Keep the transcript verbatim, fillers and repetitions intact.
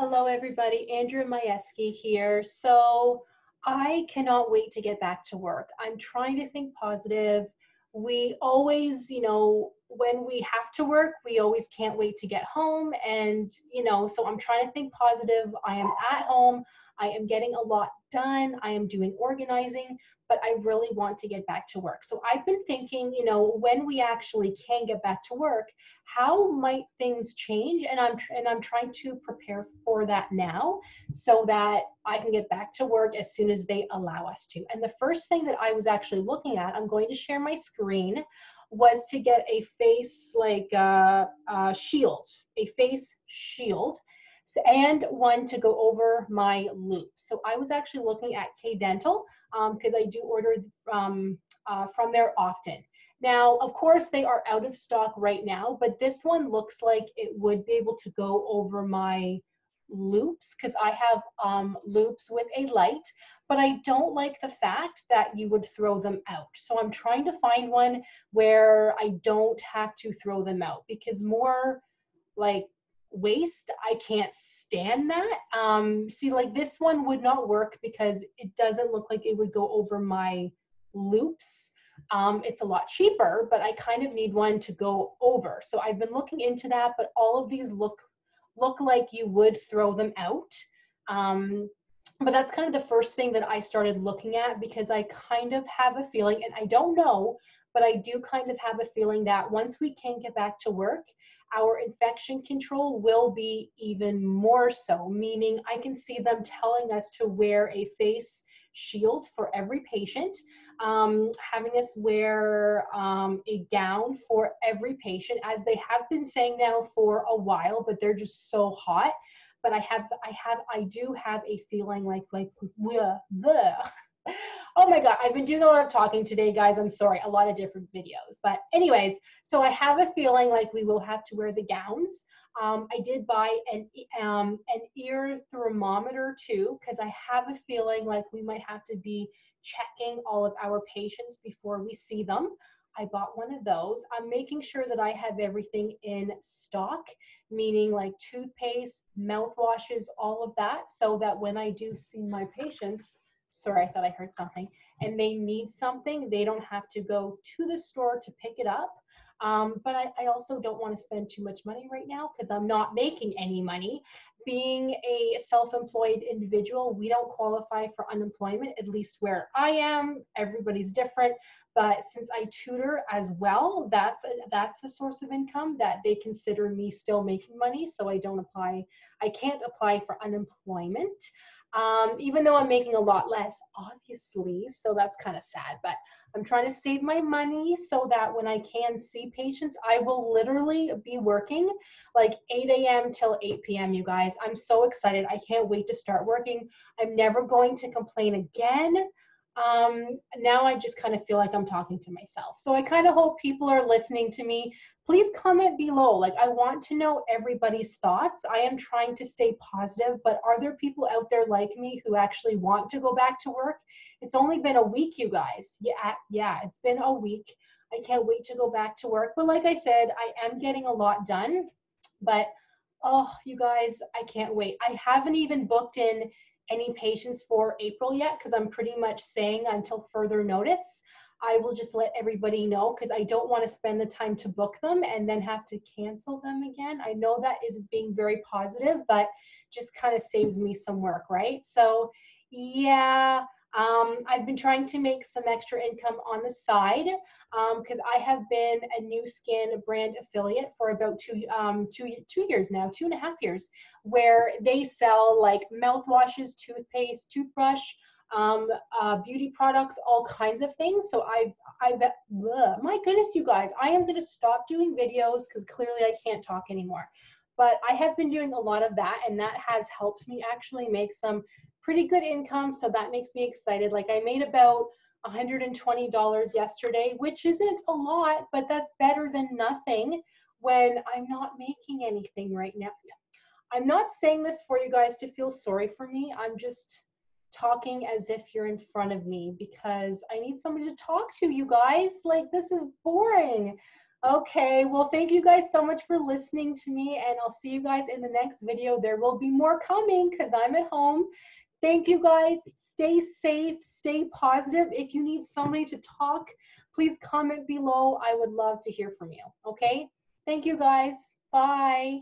Hello, everybody. Andrea Majewski here. So I cannot wait to get back to work. I'm trying to think positive. We always, you know, when we have to work, we always can't wait to get home. And, you know, so I'm trying to think positive. I am at home. I am getting a lot done. I am doing organizing, but I really want to get back to work. So I've been thinking, you know, when we actually can get back to work, how might things change? And I'm, and I'm trying to prepare for that now so that I can get back to work as soon as they allow us to. And the first thing that I was actually looking at, I'm going to share my screen, was to get a face like uh, uh, shield, a face shield. So, and one to go over my loop. So I was actually looking at K Dental because um, I do order from, uh, from there often. Now, of course, they are out of stock right now, but this one looks like it would be able to go over my loops because I have um, loops with a light, but I don't like the fact that you would throw them out. So I'm trying to find one where I don't have to throw them out because more like waste, I can't stand that. Um, see, like this one would not work because it doesn't look like it would go over my loops. Um, it's a lot cheaper, but I kind of need one to go over. So I've been looking into that, but all of these look look like you would throw them out. Um, but that's kind of the first thing that I started looking at because I kind of have a feeling, and I don't know, but I do kind of have a feeling that once we can get back to work, our infection control will be even more so, meaning I can see them telling us to wear a face shield for every patient, um, having us wear um, a gown for every patient, as they have been saying now for a while, but they're just so hot. But I have, I have, I do have a feeling like, like, bleh, bleh. Oh my God, I've been doing a lot of talking today, guys. I'm sorry, a lot of different videos. But anyways, so I have a feeling like we will have to wear the gowns. Um, I did buy an, um, an ear thermometer too, because I have a feeling like we might have to be checking all of our patients before we see them. I bought one of those. I'm making sure that I have everything in stock, meaning like toothpaste, mouthwashes, all of that, so that when I do see my patients, sorry, I thought I heard something, and they need something, they don't have to go to the store to pick it up. Um, but I, I also don't want to spend too much money right now because I'm not making any money. Being a self-employed individual, we don't qualify for unemployment, at least where I am. Everybody's different. But since I tutor as well, that's a, that's a source of income that they consider me still making money. So I don't apply, I can't apply for unemployment. Um, even though I'm making a lot less, obviously, so that's kind of sad, but I'm trying to save my money so that when I can see patients, I will literally be working like eight A M till eight P M, you guys. I'm so excited. I can't wait to start working. I'm never going to complain again. Um, now I just kind of feel like I'm talking to myself. So I kind of hope people are listening to me. Please comment below. Like, I want to know everybody's thoughts. I am trying to stay positive, but are there people out there like me who actually want to go back to work? It's only been a week, you guys. Yeah, yeah, it's been a week. I can't wait to go back to work. But like I said, I am getting a lot done, but oh, you guys, I can't wait. I haven't even booked in any patients for April yet because I'm pretty much saying until further notice. I will just let everybody know because I don't want to spend the time to book them and then have to cancel them again. I know that isn't being very positive, but just kind of saves me some work, right? So yeah, um, I've been trying to make some extra income on the side because um, I have been a Nuskin brand affiliate for about two, um, two, two years now, two and a half years, where they sell like mouthwashes, toothpaste, toothbrush, um, uh, beauty products, all kinds of things. So I've, I've, ugh, my goodness, you guys, I am going to stop doing videos because clearly I can't talk anymore, but I have been doing a lot of that. And that has helped me actually make some pretty good income. So that makes me excited. Like I made about one hundred twenty dollars yesterday, which isn't a lot, but that's better than nothing when I'm not making anything right now. I'm not saying this for you guys to feel sorry for me. I'm just talking as if you're in front of me because I need somebody to talk to, you guys. Like, this is boring. Okay, well, thank you guys so much for listening to me, and I'll see you guys in the next video. There will be more coming because I'm at home. Thank you guys. Stay safe, stay positive. If you need somebody to talk, please comment below. I would love to hear from you. Okay, thank you guys. Bye.